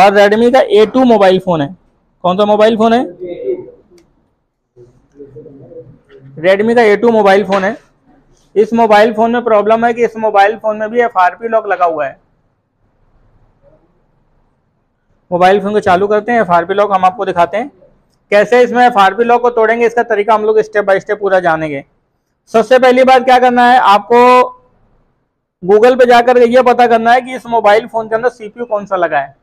और रेडमी का A2 mobile phone है। कौन सा मोबाइल फोन है? रेडमी का A2 मोबाइल फोन है। इस मोबाइल फोन में प्रॉब्लम है कि इस मोबाइल फोन में भी FRP लॉक लगा हुआ है। मोबाइल फोन को चालू करते हैं, FRP लॉक हम आपको दिखाते हैं कैसे इसमें FRP लॉक को तोड़ेंगे, इसका तरीका हम लोग स्टेप बाय स्टेप पूरा जानेंगे। सबसे पहली बात क्या करना है, आपको गूगल पे जाकर यह पता करना है कि इस मोबाइल फोन के अंदर CPU कौन सा लगा है।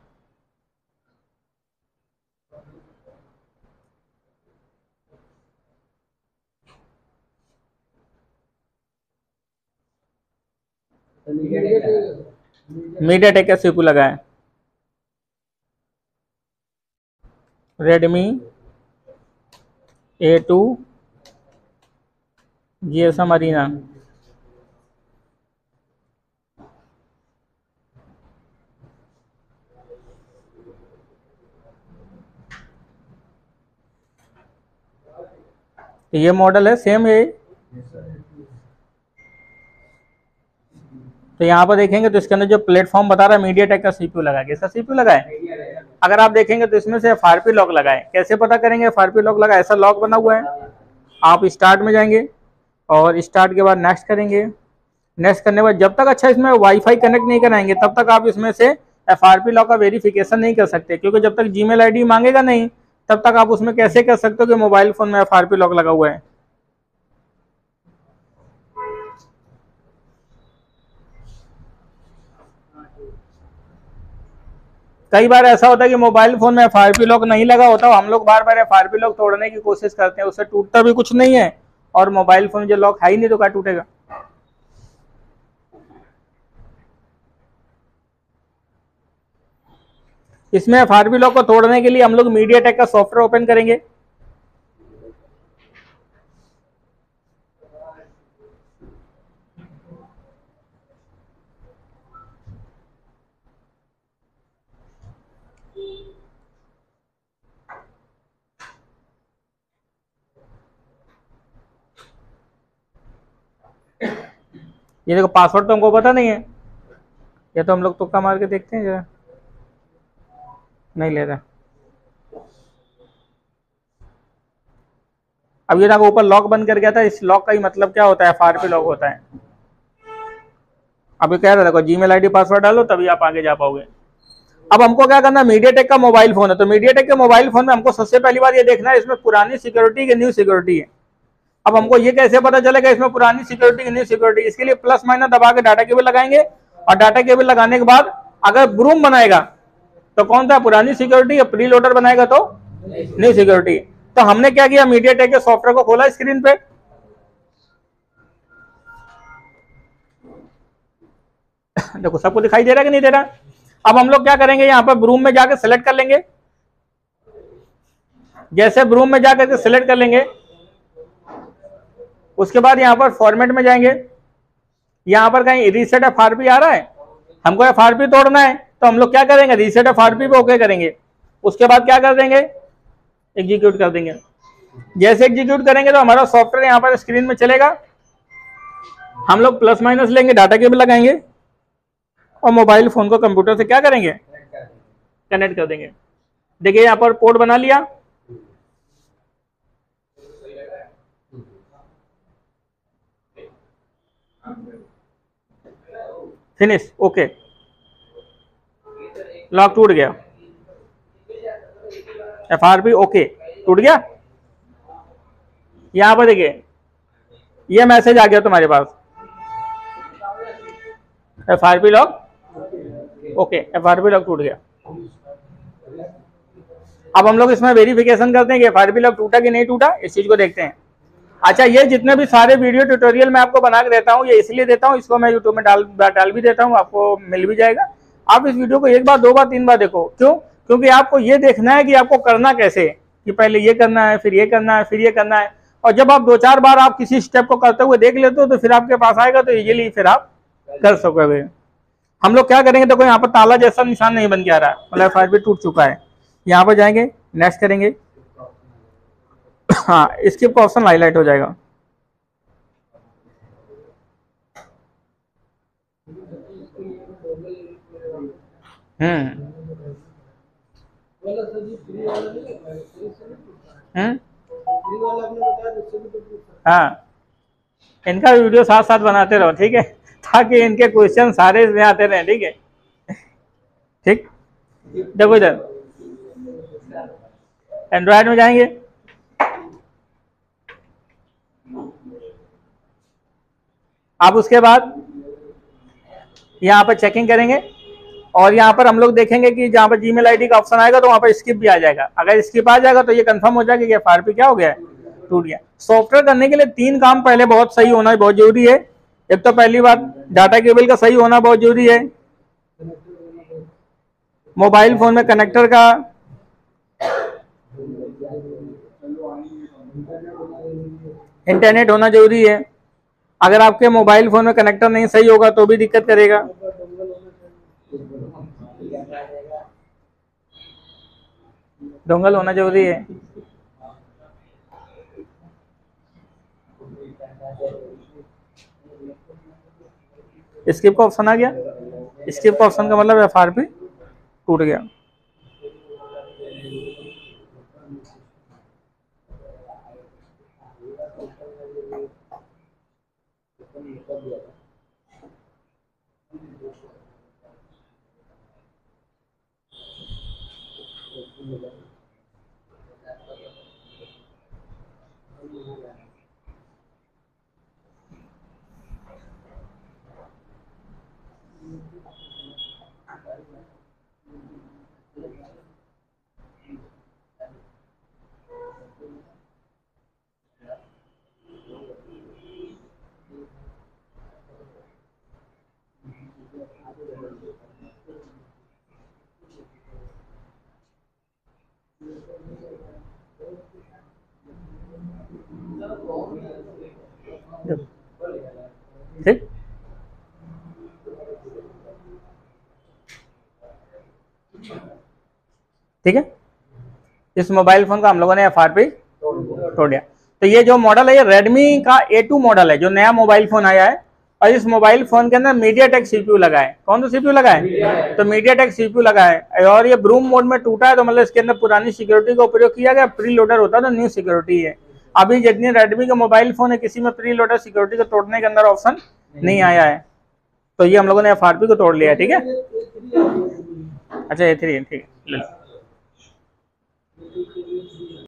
MediaTek का CPU लगा है। Redmi A2 GSM Arena, ये मॉडल है, सेम है। तो यहाँ पर देखेंगे तो इसके अंदर जो प्लेटफॉर्म बता रहा है MediaTek का CPU लगा है। कैसा CPU लगा है? अगर आप देखेंगे तो इसमें से FRP लॉक लगा है। कैसे पता करेंगे FRP लॉक लगा? ऐसा लॉक बना हुआ है, आप स्टार्ट में जाएंगे और स्टार्ट के बाद नेक्स्ट करेंगे। नेक्स्ट करने के बाद जब तक अच्छा इसमें वाईफाई कनेक्ट नहीं कराएंगे तब तक आप इसमें से FRP लॉक का वेरिफिकेशन नहीं कर सकते, क्योंकि जब तक Gmail ID मांगेगा नहीं तब तक आप उसमें कैसे कर सकते हो कि मोबाइल फोन में FRP लॉक लगा हुआ है। कई बार ऐसा होता है कि मोबाइल फोन में FRP लॉक नहीं लगा होता, हम लोग बार बार FRP लॉक तोड़ने की कोशिश करते हैं, उससे टूटता भी कुछ नहीं है और मोबाइल फोन जो लॉक है ही नहीं तो क्या टूटेगा। इसमें FRP लॉक को तोड़ने के लिए हम लोग MediaTek का सॉफ्टवेयर ओपन करेंगे। ये देखो, पासवर्ड तो हमको पता नहीं है, ये तो हम लोग तुक्का मार के देखते हैं, जरा नहीं ले रहा। अब ये देखो ऊपर लॉक बंद कर गया था, इस लॉक का ही मतलब क्या होता है? FRP लॉक होता है। अब ये कह रहा देखो Gmail ID पासवर्ड डालो तभी आप आगे जा पाओगे। अब हमको क्या करना है, MediaTek का मोबाइल फोन है तो MediaTek के मोबाइल फोन में हमको सबसे पहली बार ये देखना है इसमें पुरानी सिक्योरिटी की न्यू सिक्योरिटी है। अब हमको ये कैसे पता चलेगा इसमें पुरानी सिक्योरिटी की न्यू सिक्योरिटी? इसके लिए प्लस माइनस दबा के डाटा केबल लगाएंगे और डाटा केबल लगाने के बाद अगर ब्रूम बनाएगा तो कौन सा पुरानी सिक्योरिटी है, प्रीलोडर बनाएगा तो न्यू सिक्योरिटी। तो हमने क्या किया, MediaTek के सॉफ्टवेयर को खोला स्क्रीन पे, देखो सबको दिखाई दे रहा है कि नहीं दे रहा। अब हम लोग क्या करेंगे, यहाँ पर ब्रूम में जाकर सिलेक्ट कर लेंगे। जैसे ब्रूम में जाकर सिलेक्ट कर लेंगे उसके बाद यहाँ पर फॉर्मेट में जाएंगे। यहाँ पर कहीं रीसेट FRP आ रहा है, हमको FRP तोड़ना है तो हम लोग क्या करेंगे, रीसेट FRP पे ओके करेंगे। उसके बाद क्या कर देंगे, एग्जीक्यूट कर देंगे। जैसे एग्जीक्यूट करेंगे तो हमारा सॉफ्टवेयर यहाँ पर स्क्रीन में चलेगा। हम लोग प्लस माइनस लेंगे, डाटा केबल लगाएंगे और मोबाइल फोन को कंप्यूटर से क्या करेंगे, कनेक्ट कर देंगे। देखिए यहाँ पर पोर्ट बना लिया, फिनिश, ओके, लॉक टूट गया, FRP ओके टूट गया। यहाँ पर देखिए ये मैसेज आ गया तुम्हारे पास, FRP lock okay, FRP lock टूट गया। अब हम लोग इसमें वेरिफिकेशन करते हैं कि FRP लॉक टूटा कि नहीं टूटा, इस चीज को देखते हैं। अच्छा, ये जितने भी सारे वीडियो ट्यूटोरियल मैं आपको बना के देता हूँ, ये इसलिए देता हूँ, इसको मैं यूट्यूब में डाल भी देता हूँ, आपको मिल भी जाएगा। आप इस वीडियो को एक बार, दो बार, तीन बार देखो। क्यों? क्योंकि आपको ये देखना है कि आपको करना कैसे, कि पहले ये करना है, फिर ये करना है, फिर ये करना है। और जब आप दो चार बार आप किसी स्टेप को करते हुए देख लेते हो तो फिर आपके पास आएगा तो इजीली फिर आप कर सकोगे। हम लोग क्या करेंगे, देखो यहाँ पर ताला जैसा निशान नहीं बन के आ रहा है, मतलब FRP टूट चुका है। यहाँ पर जाएंगे, नेक्स्ट करेंगे, हाँ स्किप का ऑप्शन हाईलाइट हो जाएगा। हाँ, इनका वीडियो साथ साथ बनाते रहो, ठीक है, ताकि इनके क्वेश्चन सारे इसमें आते रहें, ठीक है, ठीक। देखो इधर एंड्रॉयड में जाएंगे, आप उसके बाद यहाँ पर चेकिंग करेंगे और यहाँ पर हम लोग देखेंगे कि जहाँ पर जीमेल आईडी का ऑप्शन आएगा तो वहाँ पर स्किप भी आ जाएगा। अगर स्किप आ जाएगा तो ये कंफर्म हो जाएगा कि एफआरपी क्या हो गया है, टूट गया। सॉफ्टवेयर करने के लिए तीन काम पहले बहुत सही होना बहुत जरूरी है। एक तो पहली बात डाटा केबल का सही होना बहुत जरूरी है, मोबाइल फोन में कनेक्टर का, इंटरनेट होना जरूरी है। अगर आपके मोबाइल फोन में कनेक्टर नहीं सही होगा तो भी दिक्कत करेगा। डोंगल होना जरूरी है। स्किप का ऑप्शन आ गया, स्किप का ऑप्शन का मतलब एफआरपी टूट गया। ठीक, ठीक है। इस मोबाइल फोन का हम लोगों ने एफआरपी तोड़ दिया। तो ये जो मॉडल है ये रेडमी का A2 मॉडल है, जो नया मोबाइल फोन आया है। और इस मोबाइल फोन के अंदर मीडियाटेक सीपीयू लगा है। कौन सा सीपीयू लगा है? तो मीडियाटेक सीपीयू लगा है। और ये ब्रूम मोड में टूटा है, तो मतलब इसके अंदर पुरानी सिक्योरिटी का उपयोग किया गया। प्रीलोडर होता है तो न्यू सिक्योरिटी है। अभी जितने रेडमी का मोबाइल फोन है किसी में प्रीलोडर सिक्योरिटी को तोड़ने के अंदर ऑप्शन नहीं आया है। तो ये हम लोगों ने एफआरपी को तोड़ लिया, ठीक है। अच्छा A3 है, ठीक है।